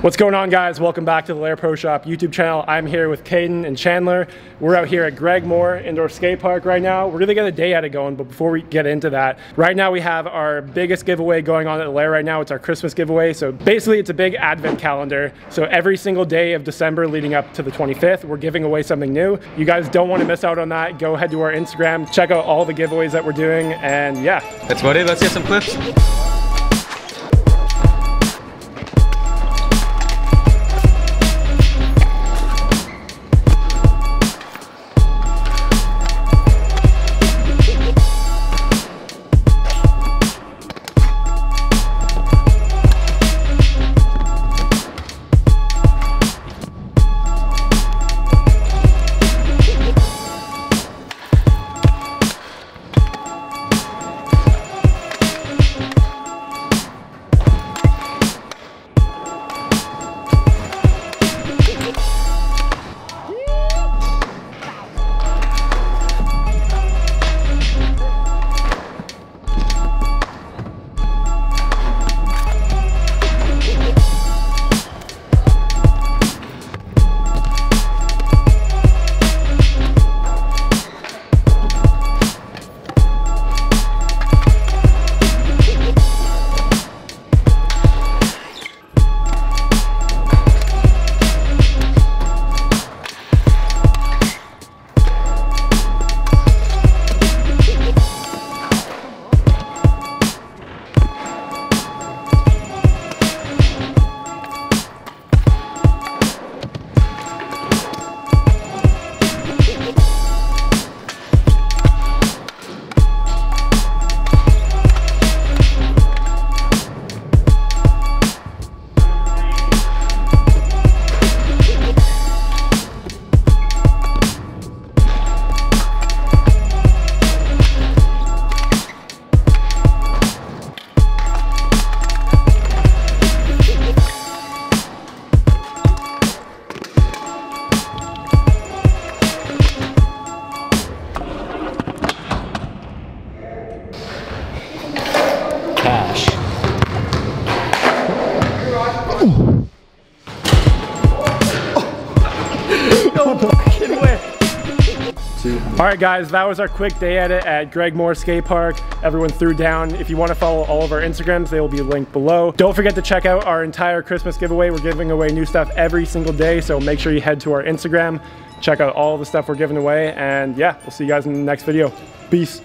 What's going on, guys? Welcome back to the Lair Pro Shop YouTube channel. I'm here with Caden and Chandler. We're out here at Greg Moore Indoor Skate Park right now. We're gonna get a day out of going, but before we get into that, right now we have our biggest giveaway going on at the Lair right now. It's our Christmas giveaway. So basically it's a big advent calendar. So every single day of December leading up to the 25th, we're giving away something new. You guys don't wanna miss out on that. Go ahead to our Instagram, check out all the giveaways that we're doing, and yeah. That's about it, let's get some clips. All right, guys, that was our quick day edit at Greg Moore Skate Park. Everyone threw down. If you want to follow all of our Instagrams, they will be linked below. Don't forget to check out our entire Christmas giveaway. We're giving away new stuff every single day, so make sure you head to our Instagram, check out all the stuff we're giving away, and yeah, we'll see you guys in the next video. Peace.